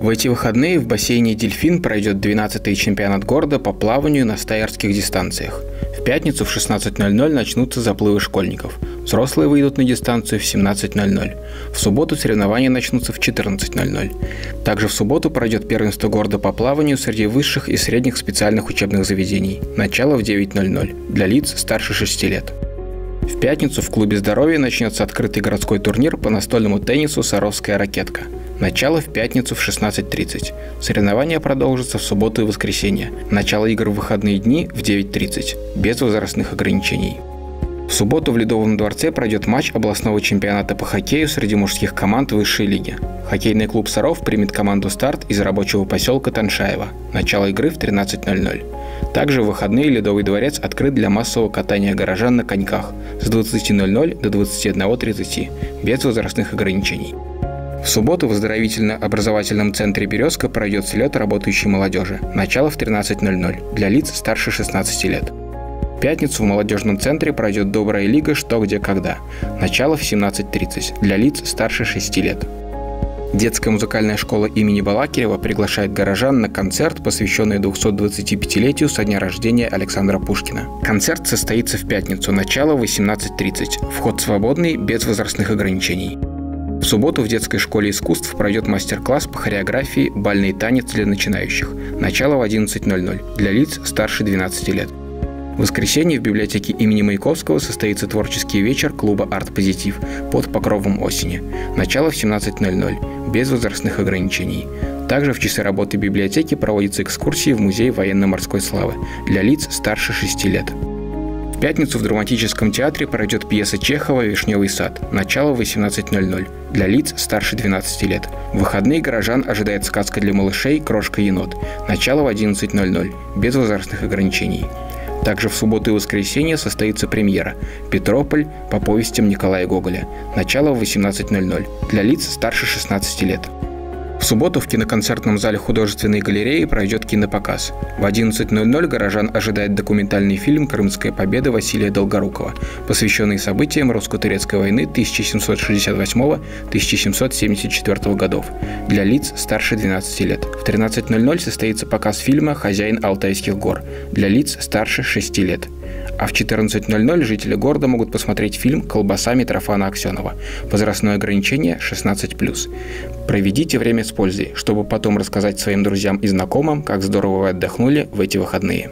В эти выходные в бассейне «Дельфин» пройдет 12-й чемпионат города по плаванию на стаирских дистанциях. В пятницу в 16:00 начнутся заплывы школьников. Взрослые выйдут на дистанцию в 17:00. В субботу соревнования начнутся в 14:00. Также в субботу пройдет первенство города по плаванию среди высших и средних специальных учебных заведений. Начало в 9:00 для лиц старше 6 лет. В пятницу в клубе здоровья начнется открытый городской турнир по настольному теннису «Саровская ракетка». Начало в пятницу в 16:30. Соревнования продолжатся в субботу и воскресенье. Начало игр в выходные дни в 9:30, без возрастных ограничений. В субботу в Ледовом дворце пройдет матч областного чемпионата по хоккею среди мужских команд высшей лиги. Хоккейный клуб «Саров» примет команду «Старт» из рабочего поселка Таншаева. Начало игры в 13:00. Также в выходные Ледовый дворец открыт для массового катания горожан на коньках с 20:00 до 21:30, без возрастных ограничений. В субботу в оздоровительно-образовательном центре «Березка» пройдет слет работающей молодежи. Начало в 13:00 для лиц старше 16 лет. В пятницу в молодежном центре пройдет «Добрая лига. Что, где, когда». Начало в 17:30 для лиц старше 6 лет. Детская музыкальная школа имени Балакирева приглашает горожан на концерт, посвященный 225-летию со дня рождения Александра Пушкина. Концерт состоится в пятницу, начало 18:30. Вход свободный, без возрастных ограничений. В субботу в детской школе искусств пройдет мастер-класс по хореографии «Бальный танец для начинающих». Начало в 11:00 для лиц старше 12 лет. В воскресенье в библиотеке имени Маяковского состоится творческий вечер клуба «Арт-позитив» под покровом осени. Начало в 17:00, без возрастных ограничений. Также в часы работы библиотеки проводятся экскурсии в Музей военно-морской славы для лиц старше 6 лет. В пятницу в драматическом театре пройдет пьеса Чехова «Вишневый сад». Начало в 18:00 для лиц старше 12 лет. В выходные горожан ожидает сказка для малышей «Крошка-енот». Начало в 11:00 без возрастных ограничений. Также в субботу и воскресенье состоится премьера «Петрополь по повестям Николая Гоголя». Начало в 18:00 для лиц старше 16 лет. В субботу в киноконцертном зале художественной галереи пройдет кинопоказ. В 11:00 горожан ожидает документальный фильм «Крымская победа» Василия Долгорукова, посвященный событиям русско-турецкой войны 1768-1774 годов для лиц старше 12 лет. В 13:00 состоится показ фильма «Хозяин Алтайских гор» для лиц старше 6 лет. А в 14:00 жители города могут посмотреть фильм «Колбаса» Митрофана Аксенова. Возрастное ограничение 16+. Проведите время с пользой, чтобы потом рассказать своим друзьям и знакомым, как здорово вы отдохнули в эти выходные.